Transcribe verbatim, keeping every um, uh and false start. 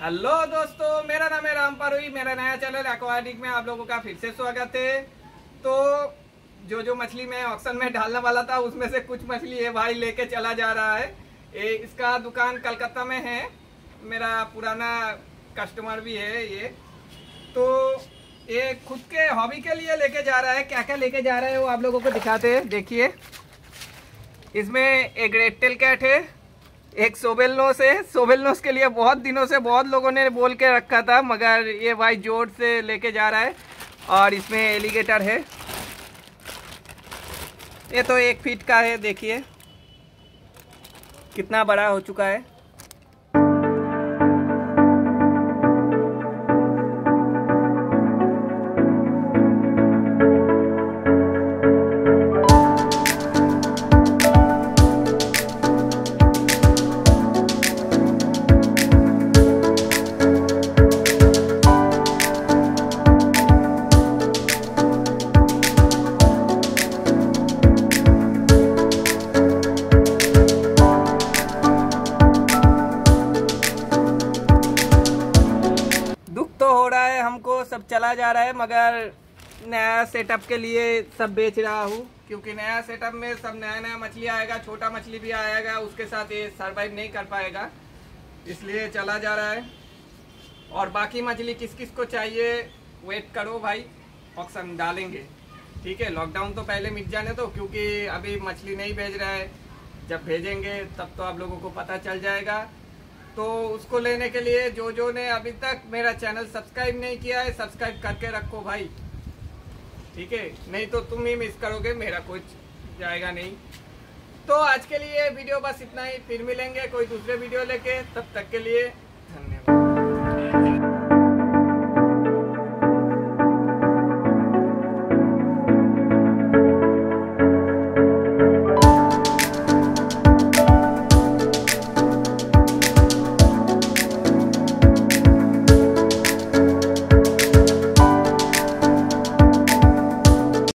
Hello दोस्तों, मेरा नाम है राम पारुई। मेरा नया चैनल एक्वाटिक में आप लोगों का फिर से स्वागत है। तो जो जो मछली मैं ऑक्शन में डालने वाला था उसमें से कुछ मछली ये भाई लेके चला जा रहा है। ए, इसका दुकान कलकत्ता में है, मेरा पुराना कस्टमर भी है ये। तो ये खुद के हॉबी के लिए लेके जा रहा है। क्या क्या लेके जा रहा है वो आप लोगों को दिखाते हैं। देखिए, इसमें एक ग्रेटेल कैट है, एक सोबेलनोस है। सोबेलनोस के लिए बहुत दिनों से बहुत लोगों ने बोल के रखा था, मगर ये भाई जोर से लेके जा रहा है। और इसमें एलिगेटर है, ये तो एक फीट का है। देखिए कितना बड़ा हो चुका है। हमको सब चला जा रहा है, मगर नया सेटअप के लिए सब बेच रहा हूँ, क्योंकि नया सेटअप में सब नया नया मछली आएगा, छोटा मछली भी आएगा, उसके साथ ये सरवाइव नहीं कर पाएगा, इसलिए चला जा रहा है। और बाकी मछली किस किस को चाहिए, वेट करो भाई, ऑक्शन डालेंगे। ठीक है, लॉकडाउन तो पहले मिट जाने दो, क्योंकि अभी मछली नहीं भेज रहा है। जब भेजेंगे तब तो आप लोगों को पता चल जाएगा। तो उसको लेने के लिए जो जो ने अभी तक मेरा चैनल सब्सक्राइब नहीं किया है, सब्सक्राइब करके रखो भाई। ठीक है, नहीं तो तुम ही मिस करोगे, मेरा कुछ जाएगा नहीं। तो आज के लिए वीडियो बस इतना ही, फिर मिलेंगे कोई दूसरे वीडियो लेके। तब तक के लिए